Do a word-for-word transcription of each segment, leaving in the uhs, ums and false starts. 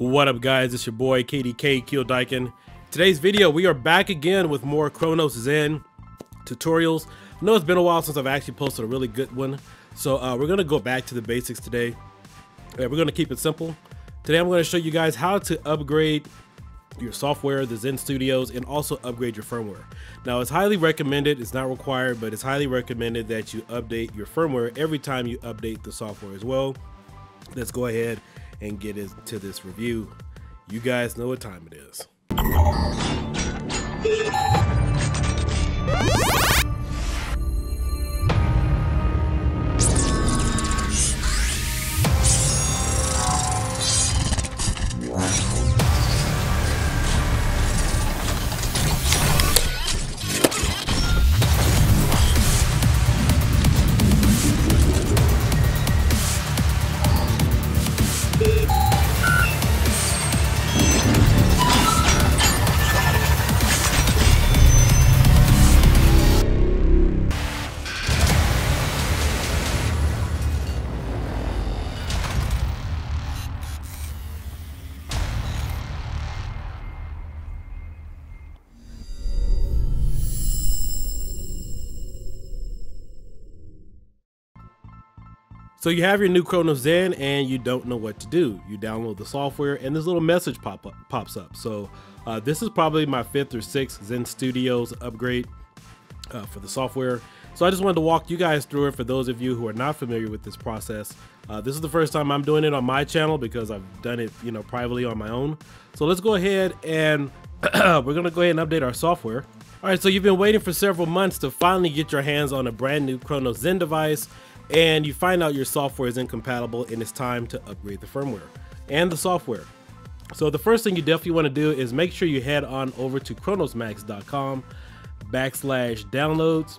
What up, guys? It's your boy KioDieKin, KioDieKin. Today's video, we are back again with more Cronus Zen tutorials. I know it's been a while since I've actually posted a really good one, so uh, we're gonna go back to the basics today. Yeah, we're gonna keep it simple. Today, I'm gonna show you guys how to upgrade your software, the Zen Studios, and also upgrade your firmware. Now, it's highly recommended, it's not required, but it's highly recommended that you update your firmware every time you update the software as well. Let's go ahead and get into this review. You guys know what time it is. So you have your new Cronus Zen and you don't know what to do. You download the software and this little message pop up, pops up. So uh, this is probably my fifth or sixth Zen Studios upgrade uh, for the software. So I just wanted to walk you guys through it for those of you who are not familiar with this process. Uh, this is the first time I'm doing it on my channel because I've done it, you know, privately on my own. So let's go ahead and we're gonna go ahead and update our software. All right, so you've been waiting for several months to finally get your hands on a brand new Cronus Zen device, and you find out your software is incompatible and it's time to upgrade the firmware and the software. So the first thing you definitely want to do is make sure you head on over to cronusmax.com backslash downloads.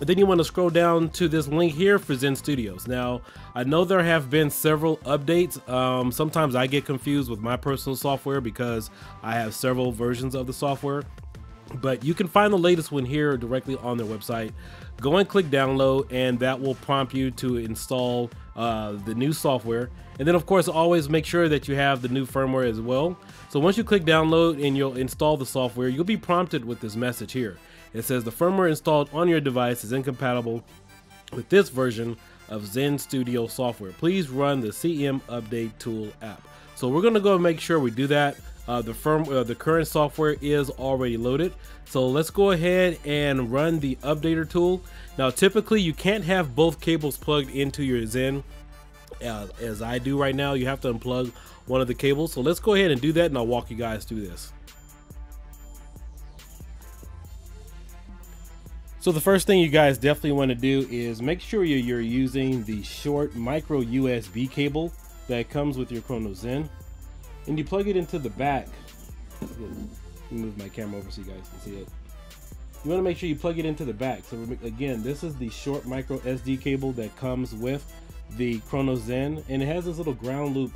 Then you want to scroll down to this link here for Zen Studios. Now, I know there have been several updates. Um, sometimes I get confused with my personal software because I have several versions of the software. But you can find the latest one here directly on their website. Go and click download and that will prompt you to install uh, the new software. And then of course, always make sure that you have the new firmware as well. So once you click download and you'll install the software, you'll be prompted with this message here. It says the firmware installed on your device is incompatible with this version of Zen Studio software. Please run the C E M update tool app. So we're gonna go and make sure we do that. Uh, the firm, uh, the current software is already loaded. So let's go ahead and run the updater tool. Now, typically you can't have both cables plugged into your Zen uh, as I do right now. You have to unplug one of the cables. So let's go ahead and do that and I'll walk you guys through this. So the first thing you guys definitely want to do is make sure you're, you're using the short micro U S B cable that comes with your Cronus Zen. And you plug it into the back. Let me move my camera over so you guys can see it. You want to make sure you plug it into the back. So again, this is the short micro S D cable that comes with the Cronus Zen, and it has this little ground loop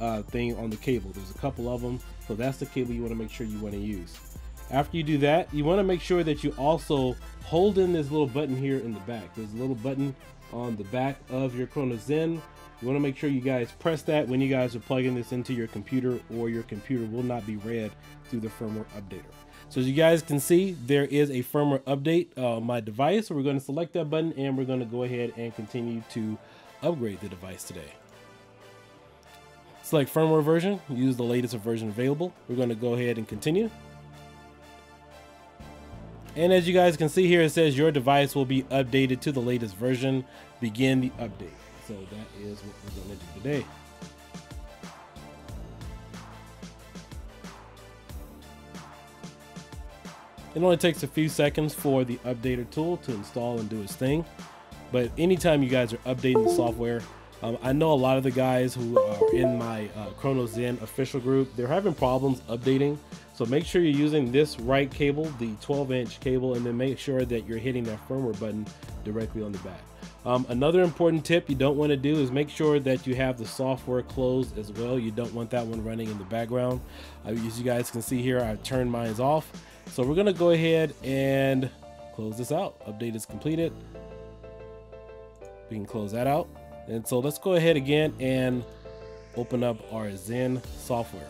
uh, thing on the cable. There's a couple of them, so that's the cable you want to make sure you want to use. After you do that, you want to make sure that you also hold in this little button here in the back. There's a little button on the back of your Cronus Zen. You want to make sure you guys press that when you guys are plugging this into your computer, or your computer will not be read through the firmware updater. So as you guys can see, there is a firmware update on uh, my device. So we're going to select that button and we're going to go ahead and continue to upgrade the device today. Select firmware version, use the latest version available. We're going to go ahead and continue. And as you guys can see here, it says your device will be updated to the latest version. Begin the update. So that is what we're going to do today. It only takes a few seconds for the updater tool to install and do its thing. But anytime you guys are updating the software, um, I know a lot of the guys who are in my uh, Cronus Zen official group, they're having problems updating. So make sure you're using this right cable, the twelve inch cable, and then make sure that you're hitting that firmware button directly on the back. Um, another important tip you don't want to do is make sure that you have the software closed as well. You don't want that one running in the background. Uh, as you guys can see here, I've turned mine off. So we're going to go ahead and close this out. Update is completed. We can close that out. And so let's go ahead again and open up our Zen software.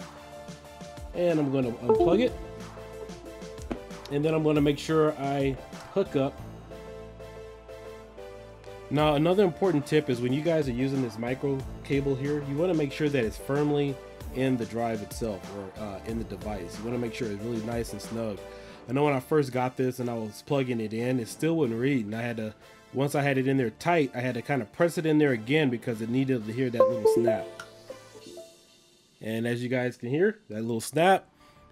And I'm going to unplug it. And then I'm going to make sure I hook up. Now, another important tip is when you guys are using this micro cable here, you want to make sure that it's firmly in the drive itself, or uh, in the device. You want to make sure it's really nice and snug. I know when I first got this and I was plugging it in, it still wouldn't read, and I had to, once I had it in there tight, I had to kind of press it in there again because it needed to hear that little snap. And as you guys can hear, that little snap,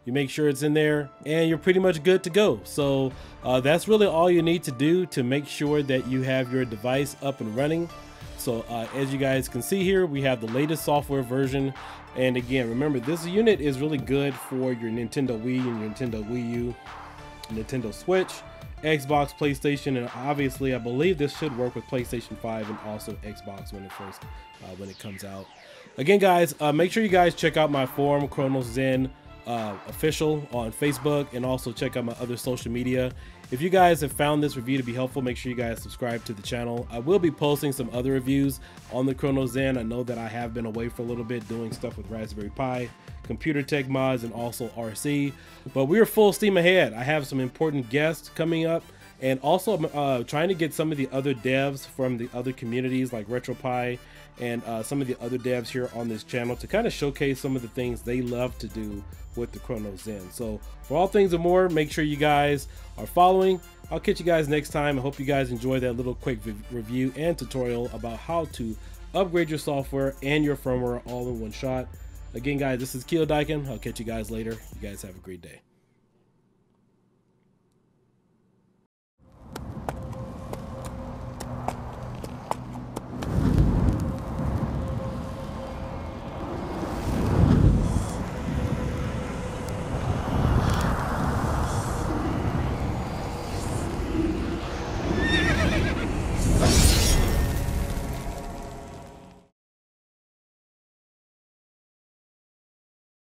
you make sure it's in there and you're pretty much good to go. So uh, that's really all you need to do to make sure that you have your device up and running. So uh, as you guys can see here, we have the latest software version. And again, remember, this unit is really good for your Nintendo Wii and your Nintendo Wii U, Nintendo Switch, Xbox, PlayStation, and obviously I believe this should work with PlayStation five and also Xbox when it first uh, when it comes out. Again, guys, uh, make sure you guys check out my forum, Cronus Zen uh, Official on Facebook, and also check out my other social media. If you guys have found this review to be helpful, make sure you guys subscribe to the channel. I will be posting some other reviews on the Cronus Zen. I know that I have been away for a little bit doing stuff with Raspberry Pi, computer tech mods, and also R C. But we're full steam ahead. I have some important guests coming up, and also uh, trying to get some of the other devs from the other communities like RetroPie and uh, some of the other devs here on this channel to kind of showcase some of the things they love to do with the Cronus Zen. So for all things and more, make sure you guys are following. I'll catch you guys next time. I hope you guys enjoy that little quick review and tutorial about how to upgrade your software and your firmware all in one shot. Again, guys, this is KioDieKin. I'll catch you guys later. You guys have a great day.